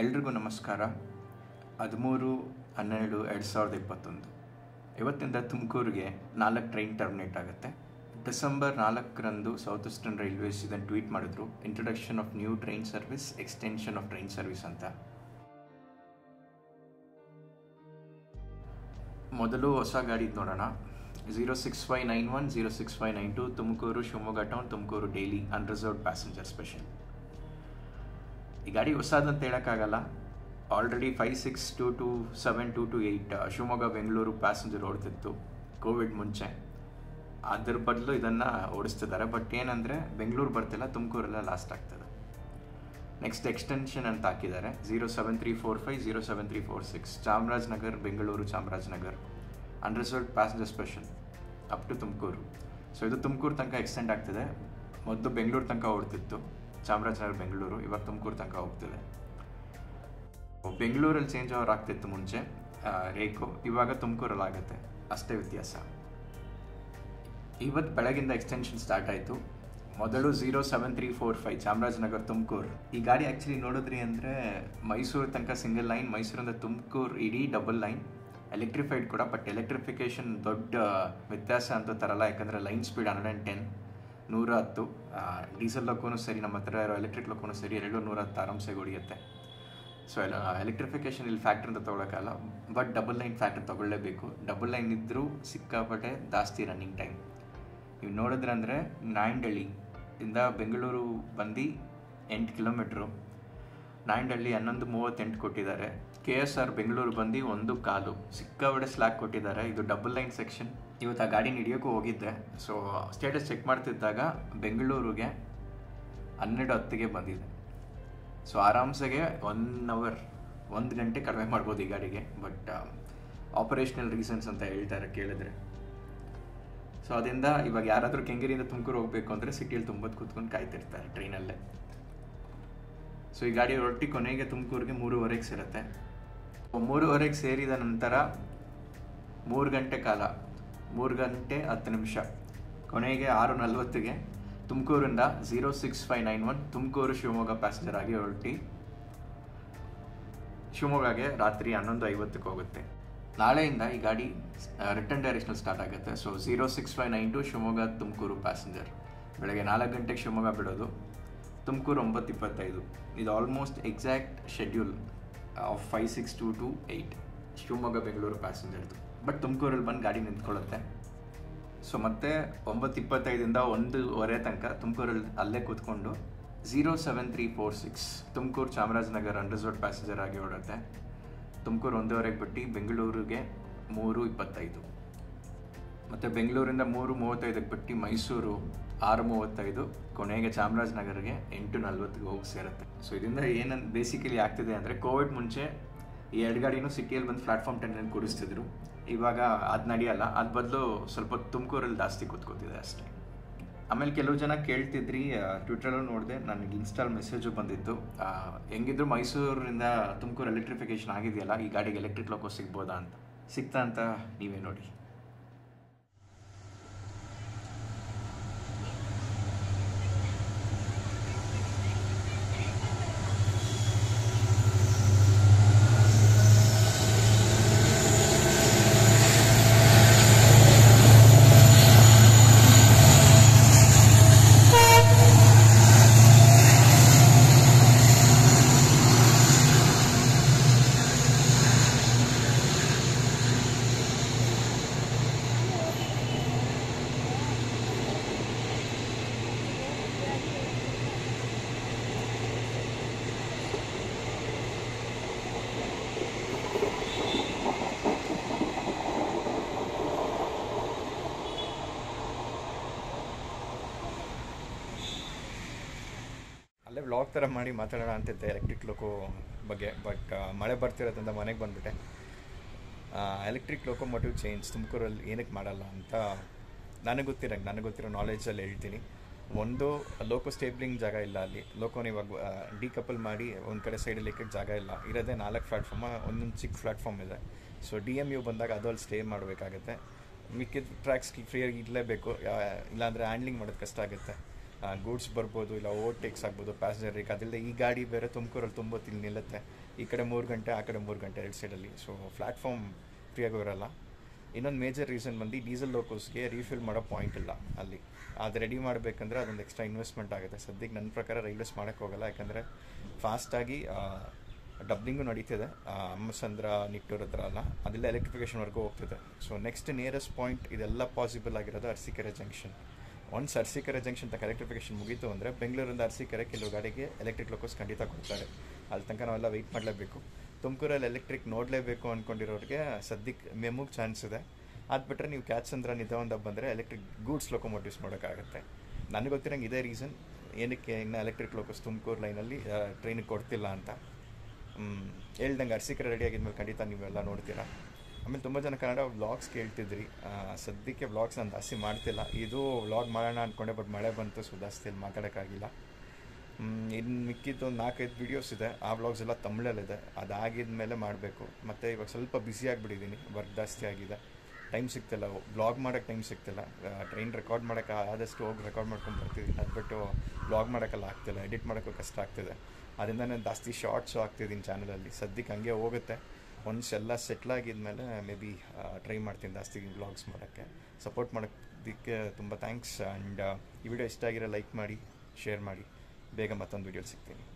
ಎಲ್ರಿಗೂ ನಮಸ್ಕಾರ. 13-12-2021 ಇವತ್ತಿಂದ ತುಮಕೂರಿಗೆ 4 ಟ್ರೈನ್ ಟರ್ಮಿನೇಟ್ ಆಗುತ್ತೆ. ಡಿಸೆಂಬರ್ 4ರಂದು ಸೌತ್ ಈಸ್ಟರ್ನ್ ರೈಲ್ವೇಸ್ ಇದನ್ನು ಟ್ವೀಟ್ ಮಾಡಿದ್ರು, introduction of new train service, extension of train service ಅಂತ. ಮೊದಲು ಹೊಸ ಗಾಡಿದು ನೋಡೋಣ. 06591, 06592 Tumakuru Shivamogga town, Tumakuru daily unreserved passenger special. ಈ ಗಾಡಿ ಹೊಸದಂತ ಹೇಳೋಕ್ಕಾಗಲ್ಲ, ಆಲ್ರೆಡಿ 5622272228 ಶಿವಮೊಗ್ಗ ಬೆಂಗಳೂರು ಪ್ಯಾಸೆಂಜರ್ ಓಡ್ತಿತ್ತು ಕೋವಿಡ್ ಮುಂಚೆ. ಅದ್ರ ಬದಲು ಇದನ್ನು ಓಡಿಸ್ತಿದ್ದಾರೆ. ಬಟ್ ಏನಂದರೆ ಬೆಂಗಳೂರು ಬರ್ತಿಲ್ಲ, ತುಮಕೂರೆಲ್ಲ ಲಾಸ್ಟ್ ಆಗ್ತದೆ. ನೆಕ್ಸ್ಟ್ ಎಕ್ಸ್ಟೆನ್ಷನ್ ಅಂತ ಹಾಕಿದ್ದಾರೆ 07345, 07346 Chamarajanagar Bengaluru Chamarajanagar unreserved passenger special up to Tumakuru. So ಇದು ತುಮಕೂರು ತನಕ ಎಕ್ಸ್ಟೆಂಡ್ ಆಗ್ತಿದೆ. ಮೊದಲು ಬೆಂಗಳೂರು ತನಕ ಓಡ್ತಿತ್ತು ಚಾಮರಾಜನಗರ ಬೆಂಗಳೂರು, ಇವಾಗ ತುಮಕೂರು ತನಕ ಹೋಗ್ತಿದೆ. ಬೆಂಗಳೂರಲ್ಲಿ ಚೇಂಜ್ ಓವರ್ ಆಗ್ತಿತ್ತು ಮುಂಚೆ ರೇಖೋ, ಇವಾಗ ತುಮಕೂರಲ್ಲಿ ಆಗುತ್ತೆ, ಅಷ್ಟೇ ವ್ಯತ್ಯಾಸ. ಇವತ್ತು ಬೆಳಗಿಂದ ಎಕ್ಸ್ಟೆನ್ಷನ್ ಸ್ಟಾರ್ಟ್ ಆಯಿತು. ಮೊದಲು 07345 ಚಾಮರಾಜನಗರ ತುಮಕೂರು. ಈ ಗಾಡಿ ಆ್ಯಕ್ಚುಲಿ ನೋಡಿದ್ರಿ ಅಂದರೆ ಮೈಸೂರು ತನಕ ಸಿಂಗಲ್ ಲೈನ್, ಮೈಸೂರಿಂದ ತುಮಕೂರು ಇಡೀ ಡಬಲ್ ಲೈನ್, ಎಲೆಕ್ಟ್ರಿಫೈಡ್ ಕೂಡ. ಬಟ್ ಎಲೆಕ್ಟ್ರಿಫಿಕೇಷನ್ ದೊಡ್ಡ ವ್ಯತ್ಯಾಸ ಅಂತ ತರಲ್ಲ, ಯಾಕಂದರೆ ಲೈನ್ ಸ್ಪೀಡ್ 110, 110. ಡೀಸೆಲ್ ಲೋಕೋನು ಸರಿ, ನಮ್ಮ ಹತ್ರ ಇರೋ ಎಲೆಕ್ಟ್ರಿಕ್ ಲೋಕೋನು ಸರಿ, ಎರಡೂ 110 ಆರಾಮ್ಸೆ ಹೊಡೆಯುತ್ತೆ. ಸೊ ಎಲೆಕ್ಟ್ರಿಫಿಕೇಷನ್ ಇಲ್ಲಿ ಫ್ಯಾಕ್ಟ್ರಿ ಅಂತ ತೊಗೊಳಕ್ಕಲ್ಲ, ಬಟ್ ಡಬಲ್ ಲೈನ್ ಫ್ಯಾಕ್ಟ್ರಿ ತೊಗೊಳ್ಳೇಬೇಕು. ಡಬಲ್ ಲೈನ್ ಇದ್ದರೂ ಸಿಕ್ಕಾಪಟ್ಟೆ ಜಾಸ್ತಿ ರನ್ನಿಂಗ್ ಟೈಮ್. ನೀವು ನೋಡಿದ್ರೆ ಅಂದರೆ ನಾಯಂಡಳ್ಳಿ ಇಂದ ಬೆಂಗಳೂರು ಬಂದು 8 ಕಿಲೋಮೀಟ್ರು, ನಾಯಂಡಳ್ಳಿ 11:38 ಕೊಟ್ಟಿದ್ದಾರೆ. KSR ಬೆಂಗಳೂರು ಬಂದು 1:15, ಸಿಕ್ಕಾಪಟ್ಟೆ ಸ್ಲ್ಯಾಕ್ ಕೊಟ್ಟಿದ್ದಾರೆ. ಇದು ಡಬಲ್ ಲೈನ್ ಸೆಕ್ಷನ್. ಇವತ್ತು ಆ ಗಾಡಿ ಹಿಡಿಯೋಕ್ಕೂ ಹೋಗಿದ್ದೆ. ಸೊ ಸ್ಟೇಟಸ್ ಚೆಕ್ ಮಾಡ್ತಿದ್ದಾಗ ಬೆಂಗಳೂರಿಗೆ 12:10ಗೆ ಬಂದಿದೆ. ಸೊ ಆರಾಮ್ಸೆಗೆ 1 ಗಂಟೆ ಕಡಿಮೆ ಮಾಡ್ಬೋದು ಈ ಗಾಡಿಗೆ. ಬಟ್ ಆಪರೇಷನಲ್ ರೀಸನ್ಸ್ ಅಂತ ಹೇಳ್ತಾರೆ ಕೇಳಿದ್ರೆ. ಸೊ ಅದರಿಂದ ಇವಾಗ ಯಾರಾದರೂ ಕೆಂಗೇರಿಯಿಂದ ತುಮಕೂರು ಹೋಗಬೇಕು ಅಂದರೆ ಸಿಟಿಯಲ್ಲಿ ತುಂಬದು ಕೂತ್ಕೊಂಡು ಕಾಯ್ತಿರ್ತಾರೆ ಟ್ರೈನಲ್ಲೇ. ಸೊ ಈ ಗಾಡಿ ರೊಟ್ಟಿ ಕೊನೆಗೆ ತುಮಕೂರಿಗೆ 3:15 ಸೇರುತ್ತೆ. 3:15 ಸೇರಿದ ನಂತರ 3 ಗಂಟೆ 10 ನಿಮಿಷ ಕೊನೆಗೆ 6:40ಗೆ ತುಮಕೂರಿಂದ 06591 ತುಮಕೂರು ಶಿವಮೊಗ್ಗ ಪ್ಯಾಸೆಂಜರ್ ಆಗಿ ಹೊರಟಿ ಶಿವಮೊಗ್ಗಗೆ ರಾತ್ರಿ 11:50ಕ್ಕೆ ಹೋಗುತ್ತೆ. ನಾಳೆಯಿಂದ ಈ ಗಾಡಿ ರಿಟರ್ನ್ ಡೈರೆಕ್ಷನ್ ಸ್ಟಾರ್ಟ್ ಆಗುತ್ತೆ. ಸೊ 06592 ಶಿವಮೊಗ್ಗ ತುಮಕೂರು ಪ್ಯಾಸೆಂಜರ್ ಬೆಳಗ್ಗೆ 4 ಗಂಟೆಗೆ ಶಿವಮೊಗ್ಗ ಬಿಡೋದು, ತುಮಕೂರು 9:25. ಇದು almost exact schedule of 56228 Shivamogga Bengaluru ಪ್ಯಾಸೆಂಜರ್ದು. ಬಟ್ ತುಮಕೂರಲ್ಲಿ ಬಂದು ಗಾಡಿ ನಿಂತ್ಕೊಳ್ಳುತ್ತೆ. ಸೊ ಮತ್ತೆ 9:25 1:15 ತನಕ ತುಮಕೂರಲ್ಲಿ ಅಲ್ಲೇ ಕೂತ್ಕೊಂಡು 07346 ತುಮಕೂರು ಚಾಮರಾಜನಗರ ಅನ್ರಿಸರ್ವ್ಡ್ ಪ್ಯಾಸೆಂಜರ್ ಆಗಿ ಓಡುತ್ತೆ. ತುಮಕೂರು 1:15 ಬಿಟ್ಟು ಬೆಂಗಳೂರಿಗೆ 3:25, ಮತ್ತು ಬೆಂಗಳೂರಿಂದ 3:35 ಬಿಟ್ಟು ಮೈಸೂರು 6:35, ಕೊನೆಗೆ ಚಾಮರಾಜನಗರಿಗೆ 8:40ಗೆ ಹೋಗಿ ಸೇರುತ್ತೆ. ಸೊ ಇದರಿಂದ ಏನಂತ ಬೇಸಿಕಲಿ ಆಗ್ತಿದೆ ಅಂದರೆ ಕೋವಿಡ್ ಮುಂಚೆ ಈ 2 ಗಾಡಿನೂ ಸಿಟಿಯಲ್ಲಿ ಬಂದು ಪ್ಲಾಟ್ಫಾರ್ಮ್ 10ನಲ್ಲಿ ಕೂಡಿಸ್ತಿದ್ರು. ಇವಾಗ ಅದು ನಡೆಯಲ್ಲ, ಅದು ಬದಲು ಸ್ವಲ್ಪ ತುಮಕೂರಲ್ಲಿ ಜಾಸ್ತಿ ಕೂತ್ಕೋತಿದೆ ಅಷ್ಟೇ. ಆಮೇಲೆ ಕೆಲವು ಜನ ಕೇಳ್ತಿದ್ರಿ, ಟ್ವಿಟರಲ್ಲೂ ನೋಡಿದೆ, ನನಗೆ ಇನ್ಸ್ಟಾಲ್ ಮೆಸೇಜು ಬಂದಿತ್ತು, ಹೆಂಗಿದ್ರು ಮೈಸೂರಿಂದ ತುಮಕೂರು ಎಲೆಕ್ಟ್ರಿಫಿಕೇಷನ್ ಆಗಿದೆಯಲ್ಲ, ಈ ಗಾಡಿಗೆ ಎಲೆಕ್ಟ್ರಿಕ್ ಲೋಕೋ ಸಿಗ್ಬೋದಾ ಅಂತ. ಸಿಗ್ತಾ ಅಂತ ನೀವೇ ನೋಡಿ. ಅಲ್ಲೇ ವ್ಲಾಗ್ ಥರ ಮಾಡಿ ಮಾತಾಡೋಣ ಅಂತಿದ್ದೆ ಎಲೆಕ್ಟ್ರಿಕ್ ಲೋಕೋ ಬಗ್ಗೆ. ಬಟ್ ಮಳೆ ಬರ್ತಿರೋದ್ರಿಂದ ಮನೆಗೆ ಬಂದುಬಿಟ್ಟೆ. ಎಲೆಕ್ಟ್ರಿಕ್ ಲೋಕೋಮೋಟಿವ್ ಚೇಂಜ್ ತುಮಕೂರಲ್ಲಿ ಏನಕ್ಕೆ ಮಾಡಲ್ಲ ಅಂತ ನನಗೆ ಗೊತ್ತಿರೋ ನಾಲೆಜಲ್ಲಿ ಹೇಳ್ತೀನಿ. ಒಂದು, ಲೋಕೋ ಸ್ಟೇಬ್ಲಿಂಗ್ ಜಾಗ ಇಲ್ಲ ಅಲ್ಲಿ. ಲೋಕೋನ ಇವಾಗ ಡಿಕಪಲ್ ಮಾಡಿ ಒಂದು ಕಡೆ ಸೈಡಲ್ಲಿ ಇಕ್ಕಕ್ಕೆ ಜಾಗ ಇಲ್ಲ, ಇರೋದೇ 4 ಪ್ಲ್ಯಾಟ್ಫಾರ್ಮ್, ಒಂದೊಂದು ಚಿಕ್ಕ ಪ್ಲ್ಯಾಟ್ಫಾರ್ಮ್ ಇದೆ. ಸೊ DMU ಬಂದಾಗ ಅದು ಅಲ್ಲಿ ಸ್ಟೇ ಮಾಡಬೇಕಾಗತ್ತೆ. ಮಿಕ್ಕಿದ ಟ್ರ್ಯಾಕ್ಸ್ ಫ್ರೀಯಾಗಿ ಇರಲೇಬೇಕು, ಇಲ್ಲಾಂದರೆ ಹ್ಯಾಂಡ್ಲಿಂಗ್ ಮಾಡೋದು ಕಷ್ಟ ಆಗುತ್ತೆ. ಗೂಡ್ಸ್ ಬರ್ಬೋದು, ಇಲ್ಲ ಓವರ್ಟೇಕ್ಸ್ ಆಗ್ಬೋದು ಪ್ಯಾಸೆಂಜರಿಗೆ. ಅದಿಲ್ಲದೆ ಈ ಗಾಡಿ ಬೇರೆ ತುಮಕೂರಲ್ಲಿ ತುಂಬ ತಿಳಿ ನಿಲ್ಲುತ್ತೆ, ಈ ಕಡೆ 3 ಗಂಟೆ ಆ ಕಡೆ 3 ಗಂಟೆ ಎರಡು ಸೈಡಲ್ಲಿ. ಸೊ ಪ್ಲ್ಯಾಟ್ಫಾರ್ಮ್ ಫ್ರೀಯಾಗಿರಲ್ಲ. ಇನ್ನೊಂದು ಮೇಜರ್ ರೀಸನ್ ಬಂದು ಡೀಸೆಲ್ ಲೋಕೋಸ್ಗೆ ರೀಫಿಲ್ ಮಾಡೋ ಪಾಯಿಂಟ್ ಇಲ್ಲ ಅಲ್ಲಿ. ಅದು ರೆಡಿ ಮಾಡಬೇಕಂದ್ರೆ ಅದೊಂದು ಎಕ್ಸ್ಟ್ರಾ ಇನ್ವೆಸ್ಟ್ಮೆಂಟ್ ಆಗುತ್ತೆ. ಸದ್ಯಕ್ಕೆ ನನ್ನ ಪ್ರಕಾರ ರೈಲ್ವೇಸ್ ಮಾಡೋಕ್ಕೋಗಲ್ಲ, ಯಾಕಂದರೆ ಫಾಸ್ಟಾಗಿ ಡಬ್ಲಿಂಗು ನಡೀತಿದೆ ಅಮ್ಮಸಂದ್ರ ನಿಟ್ಟೂರ್ ಹತ್ರ ಅಲ್ಲ, ಅದೆಲ್ಲ ಎಲೆಕ್ಟ್ರಿಫಿಕೇಷನ್ವರೆಗೂ ಹೋಗ್ತಿದೆ. ಸೊ ನೆಕ್ಸ್ಟ್ ನಿಯರೆಸ್ಟ್ ಪಾಯಿಂಟ್ ಇದೆಲ್ಲ ಪಾಸಿಬಲ್ ಆಗಿರೋದು Arsikere junction. Once Arsikere junction ತನಕ ಎಲೆಕ್ಟ್ರಿಫಿಕೇಷನ್ ಮುಗೀತು ಅಂದರೆ ಬೆಂಗಳೂರಿಂದ ಅರಸೀಕೆರೆ ಕೆಲವು ಗಾಡಿಗೆ ಎಲೆಕ್ಟ್ರಿಕ್ ಲೋಕೋಸ್ ಖಂಡಿತ ಕೊಡ್ತಾರೆ. ಅಲ್ಲಿ ತನಕ ನಾವೆಲ್ಲ ವೆಯ್ಟ್ ಮಾಡಲೇಬೇಕು. ತುಮಕೂರಲ್ಲಿ ಎಲೆಕ್ಟ್ರಿಕ್ ನೋಡಲೇಬೇಕು ಅಂದ್ಕೊಂಡಿರೋರಿಗೆ ಸದ್ಯಕ್ಕೆ ಮೆಮುಗೆ ಚಾನ್ಸ್ ಇದೆ. ಅದು ಬಿಟ್ಟರೆ ನೀವು ಕ್ಯಾತ್ಸಂದ್ರ ನಿಧಾನ ಬಂದರೆ ಎಲೆಕ್ಟ್ರಿಕ್ ಗೂಡ್ಸ್ ಲೋಕೋಮೋಟಿವ್ಸ್ ಮಾಡೋಕ್ಕಾಗುತ್ತೆ. ನನಗೆ ಗೊತ್ತಿರೋಂಗೆ ಇದೇ ರೀಸನ್ ಏನಕ್ಕೆ ಇನ್ನು ಎಲೆಕ್ಟ್ರಿಕ್ ಲೋಕೋಸ್ ತುಮಕೂರು ಲೈನಲ್ಲಿ ಟ್ರೈನಿಗೆ ಕೊಡ್ತಿಲ್ಲ ಅಂತ ಹೇಳ್ದಂಗೆ. ಅರಸೀಕೆರೆ ರೆಡಿ ಆಗಿದ್ಮೇಲೆ ಖಂಡಿತ ನೀವೆಲ್ಲ ನೋಡ್ತೀರಾ. ಆಮೇಲೆ ತುಂಬ ಜನ ಕನ್ನಡ ವ್ಲಾಗ್ಸ್ ಕೇಳ್ತಿದ್ರಿ. ಸದ್ಯಕ್ಕೆ ವ್ಲಾಗ್ಸ್ ನಾನು ಜಾಸ್ತಿ ಮಾಡ್ತಿಲ್ಲ, ಇದು ವ್ಲಾಗ್ ಮಾಡೋಣ ಅಂದ್ಕೊಂಡೆ, ಬಟ್ ಮಳೆ ಬಂತು, ಸೊ ಜಾಸ್ತಿ ಮಾತಾಡೋಕ್ಕಾಗಿಲ್ಲ. ಇನ್ನು ಮಿಕ್ಕಿದ್ದು ಒಂದು 4-5 ವೀಡಿಯೋಸ್ ಇದೆ, ಆ ವ್ಲಾಗ್ಸ್ ಎಲ್ಲ ತಮಿಳಲ್ಲಿದೆ, ಅದಾಗಿದ ಮೇಲೆ ಮಾಡಬೇಕು. ಮತ್ತು ಇವಾಗ ಸ್ವಲ್ಪ ಬ್ಯುಸಿ ಆಗಿಬಿಟ್ಟಿದ್ದೀನಿ, ವರ್ಕ್ ಜಾಸ್ತಿ ಆಗಿದೆ, ಟೈಮ್ ಸಿಗ್ತಿಲ್ಲ ವ್ಲಾಗ್ ಮಾಡೋಕ್ಕೆ, ಟೈಮ್ ಸಿಗ್ತಿಲ್ಲ. ಟ್ರೈನ್ ರೆಕಾರ್ಡ್ ಮಾಡೋಕ್ಕೆ ಆದಷ್ಟು ಹೋಗಿ ರೆಕಾರ್ಡ್ ಮಾಡ್ಕೊಂಡು ಬರ್ತಿದ್ದೀನಿ, ಅದು ಬಿಟ್ಟು ವ್ಲಾಗ್ ಮಾಡೋಕ್ಕೆಲ್ಲ ಆಗ್ತಿಲ್ಲ, ಎಡಿಟ್ ಮಾಡೋಕ್ಕೂ ಕಷ್ಟ ಆಗ್ತಿದೆ. ಅದರಿಂದ ನಾನು ಜಾಸ್ತಿ ಶಾರ್ಟ್ಸು ಹಾಕ್ತಿದ್ದೀನಿ ಚಾನಲಲ್ಲಿ. ಸದ್ಯಕ್ಕೆ ಹಂಗೆ ಹೋಗುತ್ತೆ. ಒನ್ಸ್ ಎಲ್ಲ ಸೆಟ್ಲಾಗಿದ್ಮೇಲೆ ಮೇ ಬಿ ಟ್ರೈ ಮಾಡ್ತೀನಿ ಜಾಸ್ತಿ ವ್ಲಾಗ್ಸ್ ಮಾಡೋಕ್ಕೆ. ಸಪೋರ್ಟ್ ಮಾಡೋದಕ್ಕೆ ತುಂಬ ಥ್ಯಾಂಕ್ಸ್. ಆ್ಯಂಡ್ ಈ ವಿಡಿಯೋ ಇಷ್ಟ ಆಗಿರೋ ಲೈಕ್ ಮಾಡಿ, ಶೇರ್ ಮಾಡಿ. ಬೇಗ ಮತ್ತೊಂದು ವಿಡಿಯೋ ಸಿಗ್ತೀನಿ.